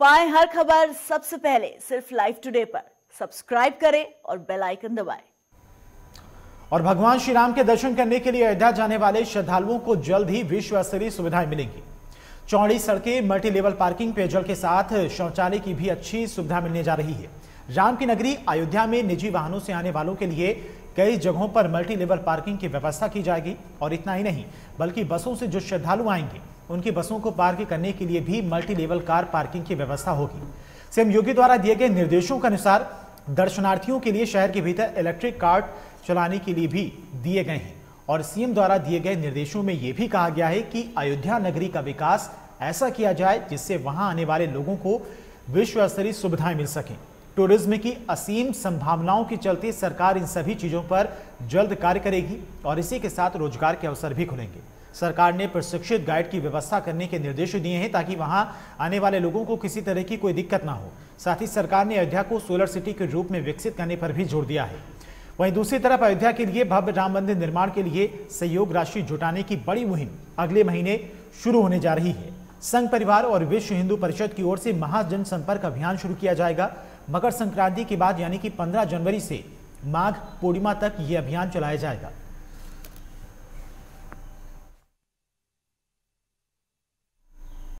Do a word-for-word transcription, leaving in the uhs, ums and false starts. पाए हर खबर सबसे पहले सिर्फ लाइव टुडे पर। सब्सक्राइब करें और बेल आइकन दबाएं। और भगवान श्री राम के दर्शन करने के लिए अयोध्या जाने वाले श्रद्धालुओं को जल्द ही विश्व स्तरीय सुविधाएं मिलेंगी। चौड़ी सड़कें, मल्टी लेवल पार्किंग, पेयजल के साथ शौचालय की भी अच्छी सुविधा मिलने जा रही है। राम की नगरी अयोध्या में निजी वाहनों से आने वालों के लिए कई जगहों पर मल्टी लेवल पार्किंग की व्यवस्था की जाएगी। और इतना ही नहीं, बल्कि बसों से जो श्रद्धालु आएंगे उनकी बसों को पार्क करने के लिए भी मल्टी लेवल कार पार्किंग की व्यवस्था होगी। सीएम योगी द्वारा दिए गए निर्देशों के अनुसार दर्शनार्थियों के लिए शहर के भीतर इलेक्ट्रिक कार्ट चलाने के लिए भी दिए गए हैं। और सीएम द्वारा दिए गए निर्देशों में यह भी कहा गया है कि अयोध्या नगरी का विकास ऐसा किया जाए जिससे वहां आने वाले लोगों को विश्व स्तरीय सुविधाएं मिल सकें। टूरिज्म की असीम संभावनाओं के चलते सरकार इन सभी चीज़ों पर जल्द कार्य करेगी और इसी के साथ रोजगार के अवसर भी खुलेंगे। सरकार ने प्रशिक्षित गाइड की व्यवस्था करने के निर्देश दिए हैं ताकि वहां आने वाले लोगों को किसी तरह की कोई दिक्कत ना हो। साथ ही सरकार ने अयोध्या को सोलर सिटी के रूप में विकसित करने पर भी जोर दिया है। वहीं दूसरी तरफ अयोध्या के लिए भव्य राम मंदिर निर्माण के लिए सहयोग राशि जुटाने की बड़ी मुहिम अगले महीने शुरू होने जा रही है। संघ परिवार और विश्व हिंदू परिषद की ओर से महाजन संपर्क अभियान शुरू किया जाएगा। मकर संक्रांति के बाद यानी कि पंद्रह जनवरी से माघ पूर्णिमा तक ये अभियान चलाया जाएगा।